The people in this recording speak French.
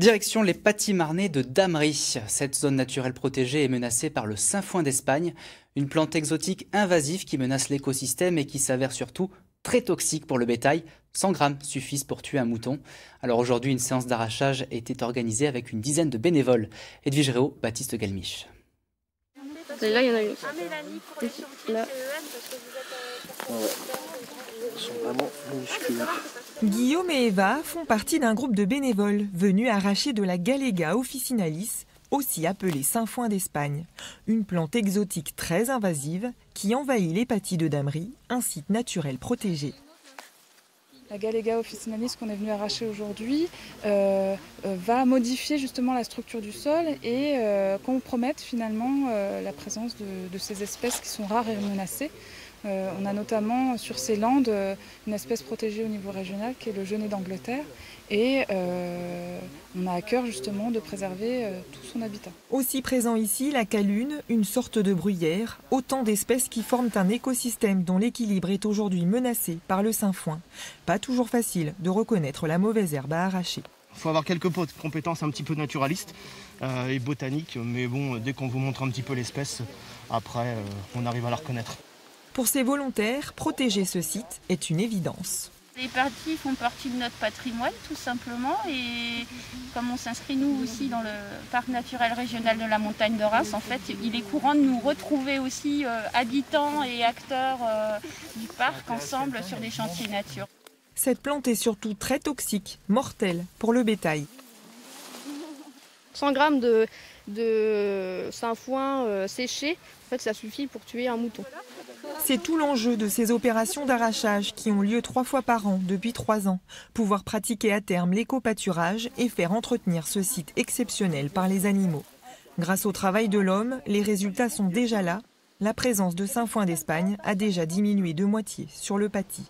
Direction les pâtis marnais de Damry. Cette zone naturelle protégée est menacée par le Saint-Foin d'Espagne, une plante exotique invasive qui menace l'écosystème et qui s'avère surtout très toxique pour le bétail. 100 grammes suffisent pour tuer un mouton. Alors aujourd'hui, une séance d'arrachage était organisée avec une dizaine de bénévoles. Edwige Réau, Baptiste Galmiche. Là, il y en a une. Ah, Mélanie, pour les surveiller CEN, parce que vous êtes... Ils sont vraiment minuscules. Guillaume et Eva font partie d'un groupe de bénévoles venus arracher de la Galega officinalis, aussi appelée Saint-Foin d'Espagne, une plante exotique très invasive qui envahit les pâtis de Damry, un site naturel protégé. La Galega officinalis qu'on est venu arracher aujourd'hui va modifier justement la structure du sol et compromettre finalement la présence de ces espèces qui sont rares et menacées. On a notamment sur ces landes une espèce protégée au niveau régional qui est le genêt d'Angleterre et on a à cœur justement de préserver tout son habitat. Aussi présent ici, la calune, une sorte de bruyère, autant d'espèces qui forment un écosystème dont l'équilibre est aujourd'hui menacé par le Saint-Foin. Pas toujours facile de reconnaître la mauvaise herbe à arracher. Il faut avoir quelques compétences un petit peu naturalistes et botaniques, mais bon, dès qu'on vous montre un petit peu l'espèce, après on arrive à la reconnaître. Pour ces volontaires, protéger ce site est une évidence. Les partis font partie de notre patrimoine tout simplement et comme on s'inscrit nous aussi dans le parc naturel régional de la montagne de Reims, en fait, il est courant de nous retrouver aussi habitants et acteurs du parc ensemble sur des chantiers nature. Cette plante est surtout très toxique, mortelle pour le bétail. 100 grammes de sainfoin séché, en fait, ça suffit pour tuer un mouton. C'est tout l'enjeu de ces opérations d'arrachage qui ont lieu 3 fois par an depuis 3 ans. Pouvoir pratiquer à terme l'éco-pâturage et faire entretenir ce site exceptionnel par les animaux. Grâce au travail de l'homme, les résultats sont déjà là. La présence de Saint-Foin d'Espagne a déjà diminué de moitié sur le pâtis.